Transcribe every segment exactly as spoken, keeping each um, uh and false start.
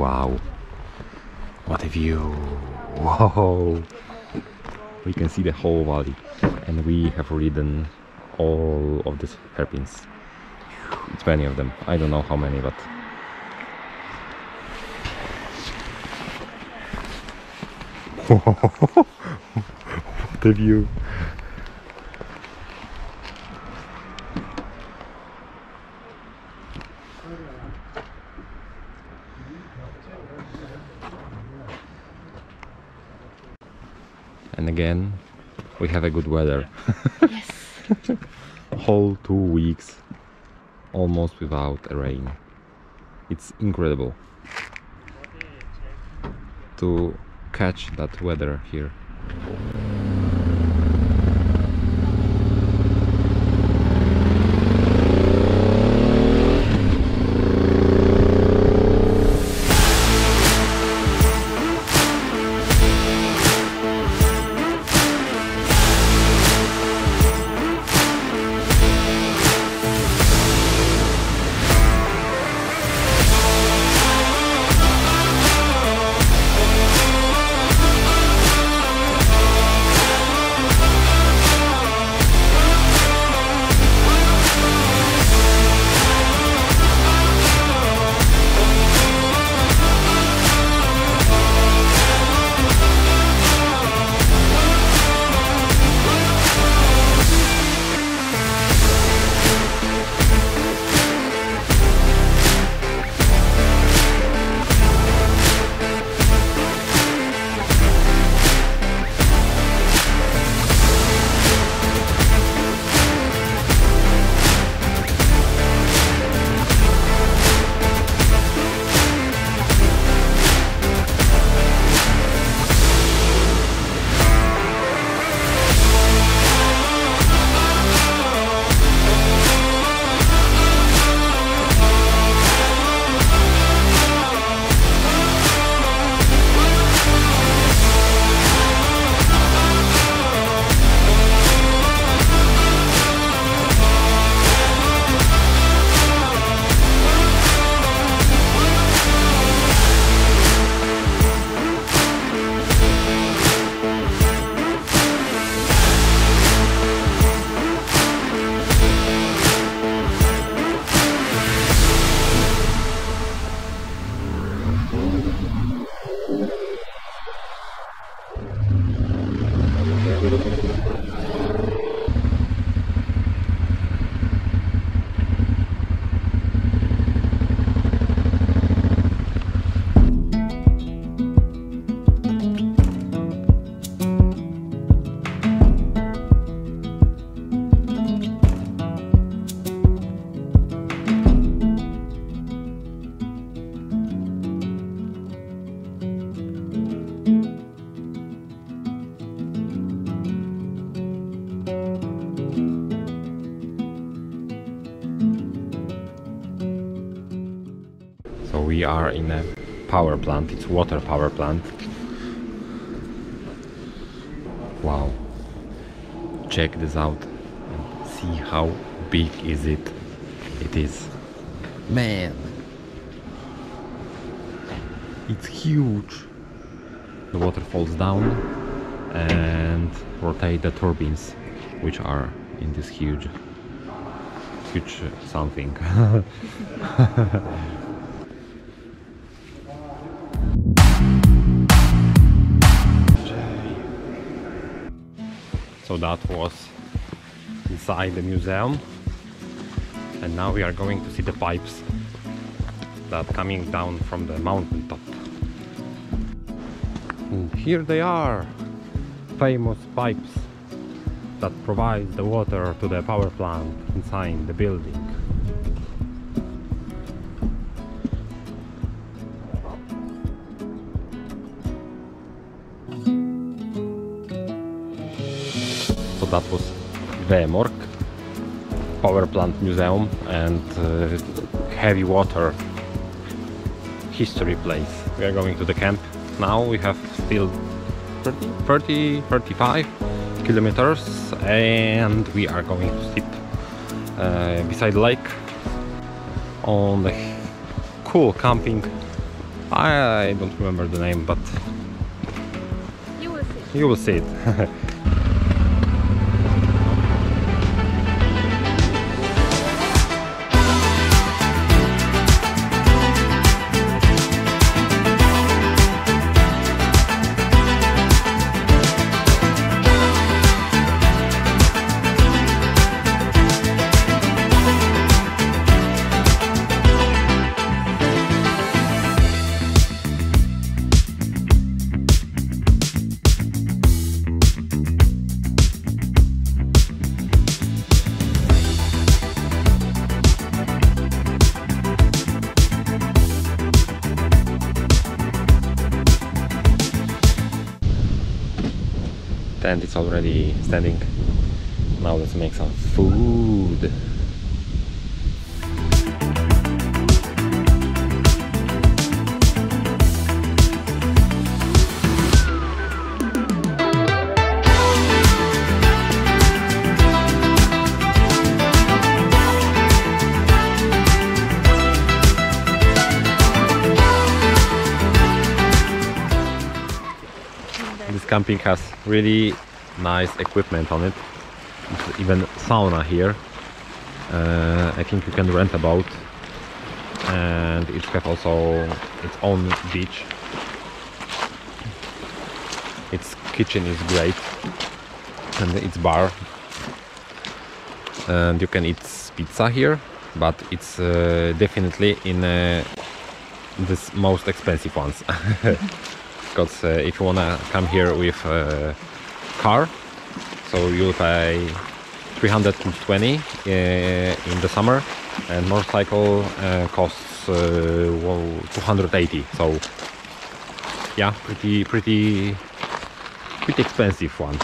Wow, what a view. Whoa, we can see the whole valley, and we have ridden all of these hairpins. It's many of them, I don't know how many, but what a view. And again, we have a good weather. Yes. Whole two weeks, almost without a rain. It's incredible to catch that weather here. We are in a power plant, it's water power plant. Wow, check this out and see how big is it. It is, man, it's huge. The water falls down and rotate the turbines, which are in this huge, huge something. So that was inside the museum, and now we are going to see the pipes that are coming down from the mountain top. And here they are, famous pipes that provide the water to the power plant inside the building. That was Vemork power plant museum and uh, heavy water history place. We are going to the camp now. We have still thirty, thirty, thirty-five kilometers, and we are going to sit uh, beside the lake on the cool camping I don't remember the name, but you will see. You will see it. And it's already standing. Now let's make some food. This camping has really nice equipment on it. There's even sauna here. Uh, I think you can rent a boat, and it has also its own beach. Its kitchen is great, and its bar. And you can eat pizza here, but it's uh, definitely in uh, this most expensive ones. Because uh, if you wanna come here with a car, so you'll pay three hundred twenty uh, in the summer, and motorcycle uh, costs uh, well, two hundred eighty. So yeah, pretty, pretty, pretty expensive one.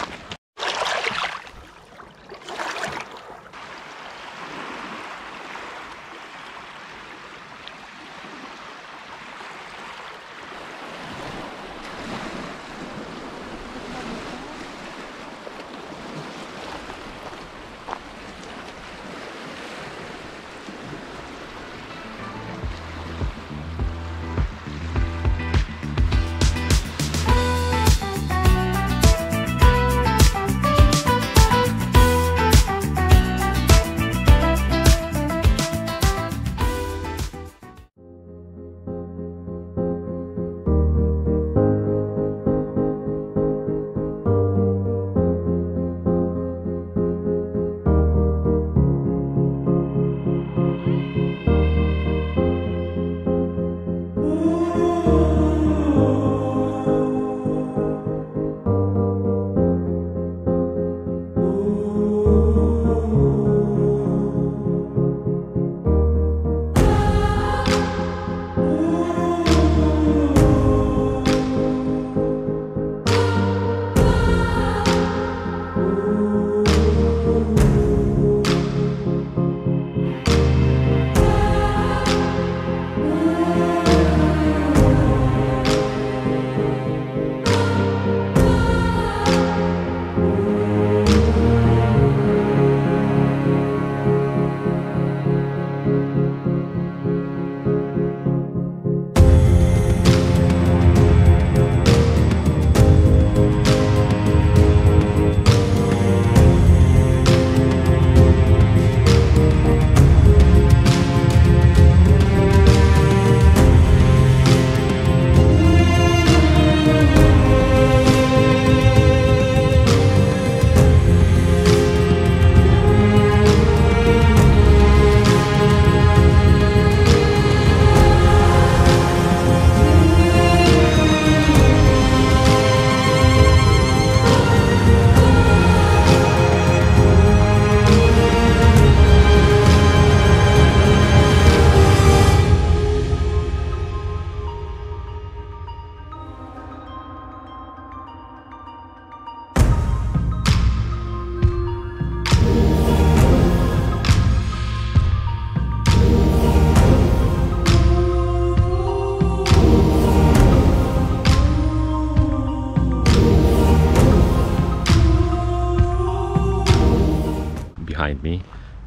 Behind me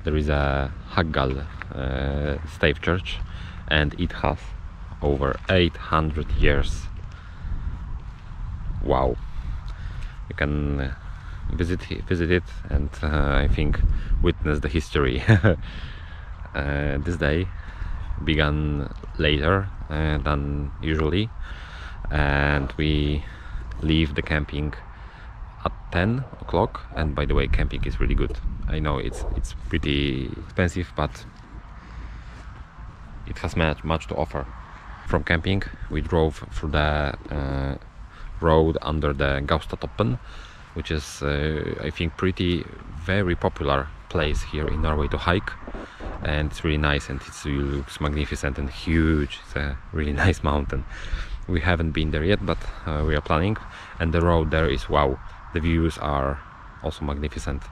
there is a Hagal uh, Stave Church, and it has over eight hundred years. Wow! You can visit visit it and uh, I think witness the history. Uh, this day began later uh, than usually, and we leave the camping at ten o'clock. And by the way, camping is really good. I know it's it's pretty expensive, but it has much much to offer. From camping we drove through the uh, road under the Gaustatoppen, which is uh, I think pretty very popular place here in Norway to hike, and it's really nice and it's, it looks magnificent and huge. It's a really nice mountain. We haven't been there yet, but uh, we are planning, and the road there is wow. The views are also magnificent,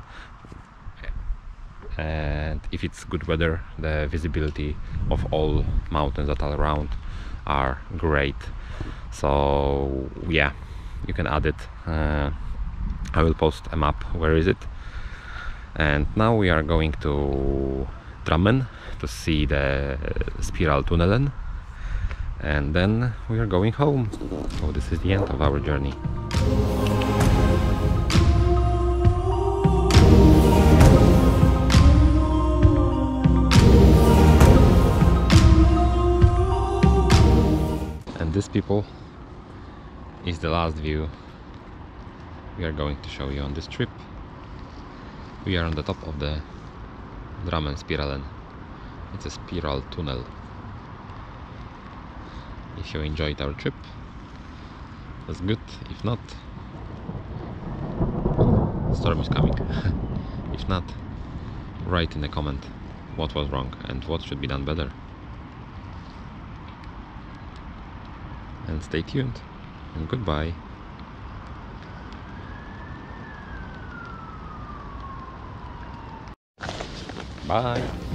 and if it's good weather, the visibility of all mountains that are around are great. So yeah, you can add it. uh, I will post a map where is it. And now we are going to Drammen to see the Spiraltunnelen, and then we are going home. So this is the end of our journey. And this, people, is the last view we are going to show you on this trip. We are on the top of the Drammen Spiralen. It's a spiral tunnel. If you enjoyed our trip, that's good. If not, storm is coming. If not, write in the comment what was wrong and what should be done better. And stay tuned, and goodbye. Bye.